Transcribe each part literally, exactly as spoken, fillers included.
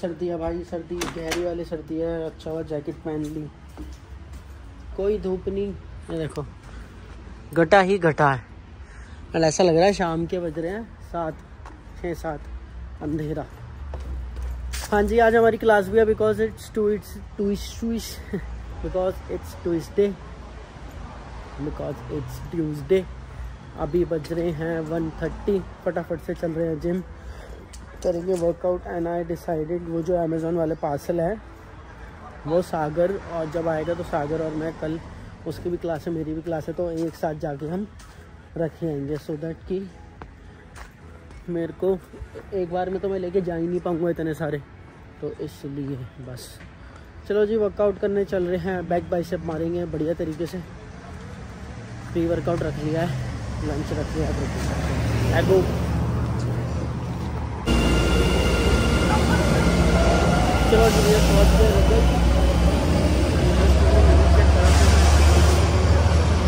सर्दी है भाई, सर्दी गहरी वाली सर्दी है। अच्छा हुआ जैकेट पहन ली, कोई धूप नहीं। ये देखो घटा ही घटा है, और ऐसा लग रहा है शाम के बज रहे हैं सात, छः सात, अंधेरा। हाँ जी, आज हमारी क्लास भी है because it's two it's two ish because it's Tuesday because it's Tuesday. अभी बज रहे हैं वन थर्टी। फटाफट से चल रहे हैं जिम, करेंगे वर्कआउट। एंड आई डिसाइडेड वो जो अमेज़ोन वाले पार्सल है वो सागर, और जब आएगा तो सागर और मैं, कल उसकी भी क्लास है मेरी भी क्लास है, तो एक साथ जाके हम रखेंगे सो दैट कि मेरे को एक बार में तो मैं लेके जा ही नहीं पाऊँगा इतने सारे, तो इसलिए बस। चलो जी, वर्कआउट करने चल रहे हैं। बैक बाइसेप मारेंगे बढ़िया तरीके से। प्री वर्कआउट रख लिया है, लंच रख लिया है, एगो चलो जी पहुँच गए।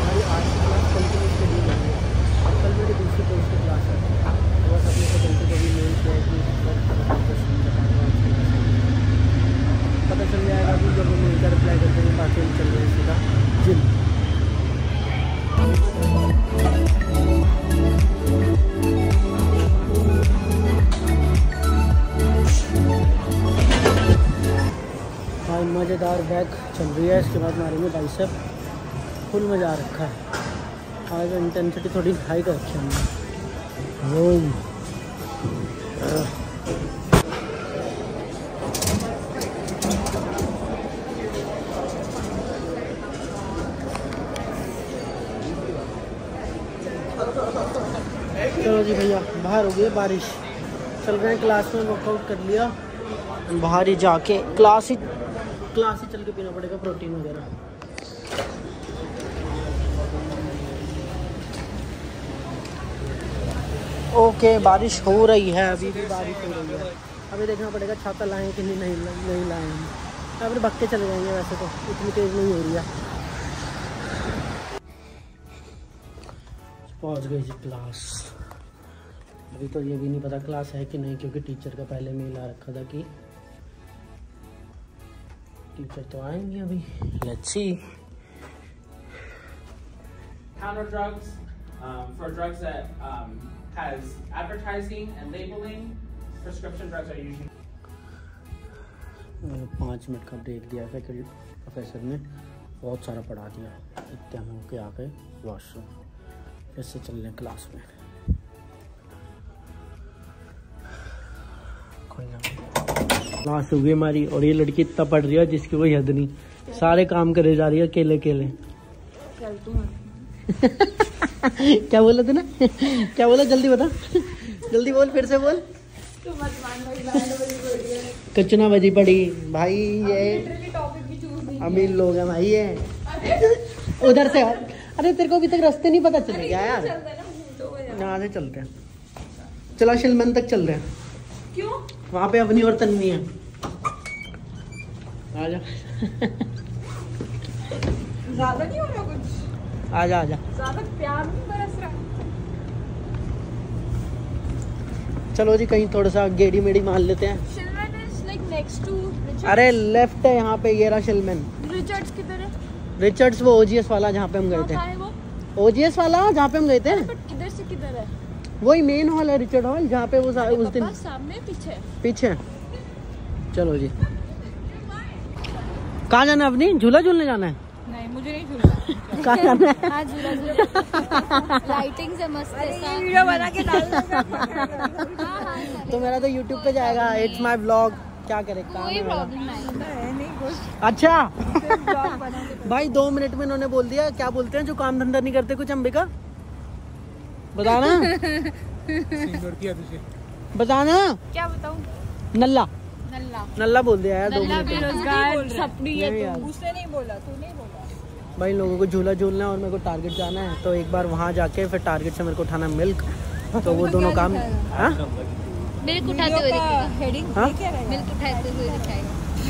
हमारी आज की क्लास कल के लिए नहीं जानी है, कल मेरी दूसरी कोर्स की क्लास है। बस अपने को कल को भी मेल किया कि पता चल जाएगा कि जब हम मेल का रिप्लाई करते हैं बाकी हम चल रहे हैं सीधा जिम। मज़ेदार बैक चल रही है, इसके बाद मारेंगे बाइसेप। फुल मज़ा रखा है आज, इंटेंसिटी थोड़ी हाई कर रखी है हमने। चलो जी भैया, बाहर हो गई बारिश, चल रहे हैं क्लास में। वर्कआउट कर लिया, बाहर ही जाके क्लास ही क्लास ही चल के पीना पड़ेगा प्रोटीन वगैरह। ओके, बारिश हो रही है, अभी भी बारिश हो रही है। अभी देखना पड़ेगा छाता लाएँ कि नहीं, नहीं नहीं लाएंगे, अभी भग के चले जाएंगे। वैसे तो इतनी तेज़ नहीं हो रही है। पहुँच गई जी क्लास। अभी तो ये भी नहीं पता क्लास है कि नहीं, क्योंकि टीचर का पहले मेल आ रखा था कि टीचर तो आएंगे अभी। Let's see. Counter drugs um, for drugs that um, has advertising and labeling. Prescription drugs are usually. पाँच मिनट का ब्रेक दिया फैकल्टी प्रोफेसर ने, बहुत सारा पढ़ा दिया। इतना हो के आके वॉशरूम, फिर से चल रहे क्लास में। क्लास हो गई हमारी, और ये लड़की इतना पढ़ रही है जिसकी कोई हद नहीं, सारे काम करे जा रही है केले केले। क्या बोला तूने? क्या बोला? जल्दी बता, जल्दी बोल, फिर से बोल। कचना बजी पड़ी भाई, ये अमीर लोग हैं भाई ये। उधर से यार, अरे तेरे को अभी तक रास्ते नहीं पता चले क्या यार? यहाँ से चलते हैं, चला शिलमन तक चल रहे हैं। क्यों? वहाँ पे अपनी और तन्वी है। आजा। ज़्यादा नहीं हो रहा कुछ? आजा आजा। ज़्यादा प्यार नहीं बरस रहा। चलो जी, कहीं थोड़ा सा गेड़ी मेड़ी मार लेते हैं। Shillman is like next to Richards. अरे लेफ्ट है यहाँ पे, ये रहा शिलमन। रिचर्ड्स किधर है? रिचर्ड्स वो ओजीएस वाला जहाँ पे हम गए थे। ओजीएस वाला जहाँ पे हम गए थे। इधर से किधर है? वही मेन हॉल है, रिचर्ड हॉल, जहाँ पे वो उस दिन सामने पीछे पीछे। चलो जी, कहाँ जाना है? अपनी झूला झूलने जाना है? नहीं, मुझे नहीं झूला। कहाँ जाना है? हाँ, झूला झूला। लाइटिंग से मस्त है, वीडियो बना के डाल तो मेरा तो यूट्यूब पे जाएगा, इट्स माय व्लॉग। क्या करे, कोई प्रॉब्लम नहीं। अच्छा भाई, दो मिनट में इन्होंने बोल दिया। क्या बोलते हैं जो काम धंधा नहीं करते कुछ? अंबिका बताना। बताना क्या बताऊं? नल्ला नल्ला नल्ला बोल दिया यार, नल्ला बेरोजगार सपनी है। तू उसने नहीं बोला, तूने नहीं बोला। भाई लोगों को झूला झूलना है और मेरे को टारगेट जाना है, तो एक बार वहाँ जाके फिर टारगेट से मेरे को उठाना मिल्क, तो वो दोनों काम। हाँ, मिल्क उठाते हुए दिखेगा। मिल्क उठाते हुए दिखेगा।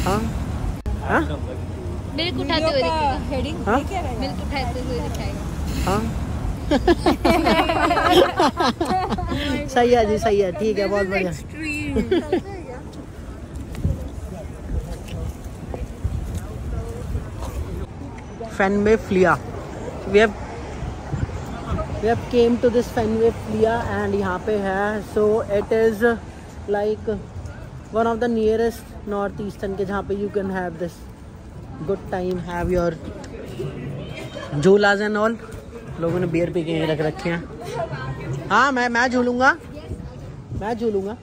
हाँ, मिल्क उठाते हुए दिखेगा। हेडिंग मिल्क उठाते हुए दिखेगा। हाँ, सही है जी, सही है, ठीक है, बहुत बढ़िया। Fenway Flia. We have we have came to this Fenway Flia and यहाँ पे है. So it is like one of the nearest northeastern के जहाँ पे you can have this good time, have your झूलाज एंड ऑल. लोगों ने beer P के यहीं रख रखे हैं. हाँ मैं मैं झूलूँगा मैं झूलूँगा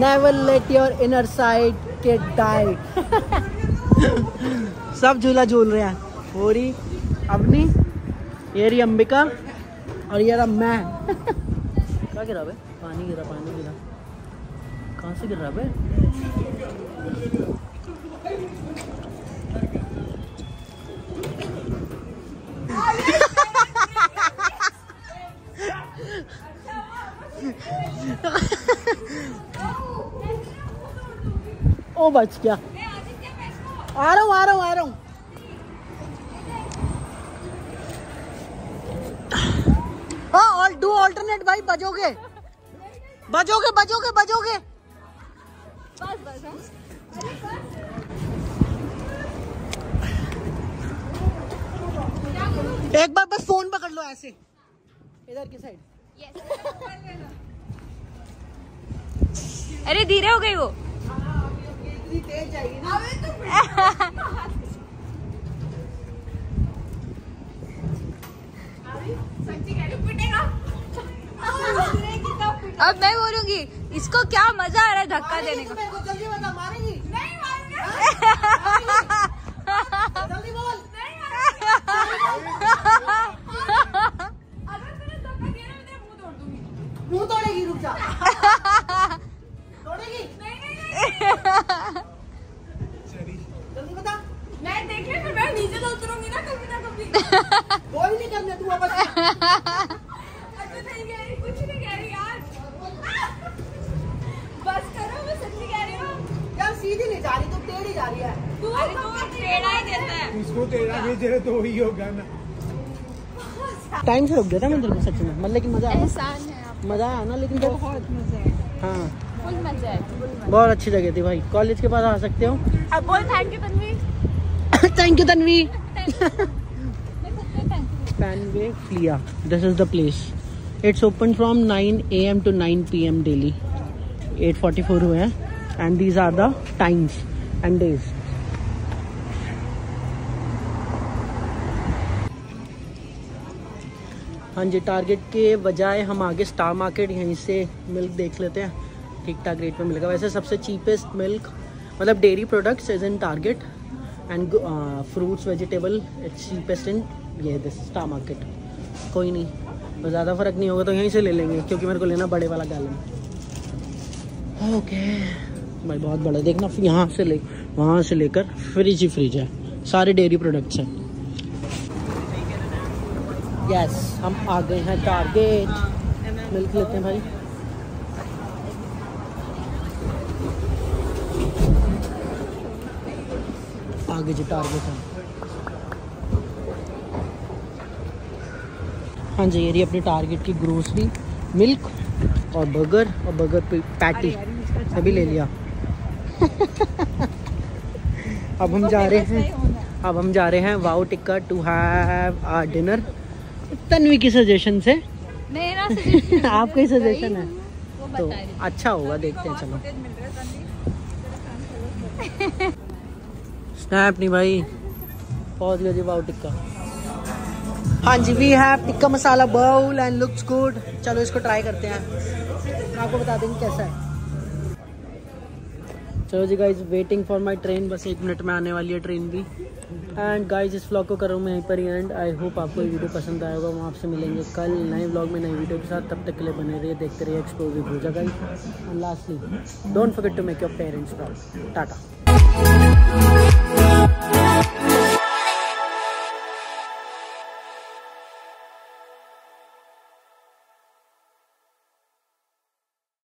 Never let your inner side get died. सब झूला झूल रहे हैं. हो रही अपनी ये रही अंबिका और ये रहा मैं. क्या गिरा बे? पानी गिरा पानी गिरा कहाँ से गिर रहा बे? ओ बच गया. आ रहा हूँ आ रहा हूँ आ रहा हूँ. हाँ डू ऑल्टरनेट भाई. बजोगे बजोगे बजोगे बजोगे. बस बस बस. एक बार बस फोन पकड़ लो ऐसे इधर की साइड. अरे धीरे हो गई वो. तेज चाहिए ना. सच्ची कह रही पिटेगा. अब मैं बोलूंगी इसको क्या मजा आ रहा है धक्का देने का. जल्दी बता मारेगी. नहीं मारूंगा. जल्दी बोल. नहीं मारूंगा. अगर तूने धक्का दिया ना तेरा मुंह तोड़ दूंगी. मुंह तोड़ेगी. रुक जा. तोड़ेगी. नहीं नहीं नीचे तो उतरूंगी ना कभी ना कभी. बोल नहीं करना तू वापस. अच्छा नहीं कह रही कुछ नहीं कह रही यार. बस करो. मैं सच्ची कह रही हूँ यार. सीधी नहीं जा रही तो टेढ़ी जा रही है. अरे तू टेढ़ा ही देता है. इसको टेढ़ा भेज रहे तो वही होगा ना. टाइम से रुक गया था मैं तेरे को सच में. मतलब कि मजा आया. एहसान है मजा आया ना. लेकिन बहुत मजा है. हाँ फुल मजा है. बहुत अच्छी जगह थी भाई. कॉलेज के पास आ सकते हो. अब बोल thank you Tanvi. Thank you Tanvi. Fenway Flia. This is the place. It's open from nine A M to nine P M daily. eight forty-four हुए हैं and these are the times and days. हाँ जी target के बजाय हम आगे star market यहीं से milk देख लेते हैं. ठीक ठाक रेट में मिलेगा. वैसे सबसे चीपेस्ट मिल्क मतलब dairy products is in Target. And fruits vegetable it's cheapest in ये दिस स्टार मार्केट. कोई नहीं तो ज़्यादा फ़र्क नहीं होगा तो यहीं से ले लेंगे क्योंकि मेरे को लेना बड़े वाला गैलन. ओके भाई बहुत बड़ा देखना. यहाँ से ले वहाँ से लेकर फ्रिज ही फ्रिज है. सारे डेयरी प्रोडक्ट्स हैं. यस yes, हम आ गए हैं टारगेट. मिल्क लेते हैं भाई. आगे जो टारगेट है. हाँ जी ये रही अपने टारगेट की ग्रोसरी. मिल्क और बर्गर और बर्गर पैटी सभी ले लिया. अब हम जा रहे हैं अब हम जा रहे हैं wow tikka to have our dinner. Tanvi की सजेशन से मेरा सजेशन आपका ही सजेशन है तो अच्छा होगा. देखते हैं. चलो स्नैप नहीं भाई. पहुंच गया जी वाओ टिक्का. हाँ जी we have tikka masala bowl and looks good. चलो इसको ट्राई करते हैं. मैं आपको बता देंगे कैसा है. चलो जी guys waiting for my train. बस एक मिनट में आने वाली है ट्रेन भी. एंड गाइज इस व्लॉग को करूँ मैं यहीं पर एंड. आई होप आपको ये वीडियो पसंद आया होगा. हम आपसे मिलेंगे कल नए व्लॉग में नई वीडियो के साथ. तब तक के लिए बने रहिए देखते रहिए एक्सप्लोर भी भूल जाएगा. And lastly don't forget to make your parents proud. Tata.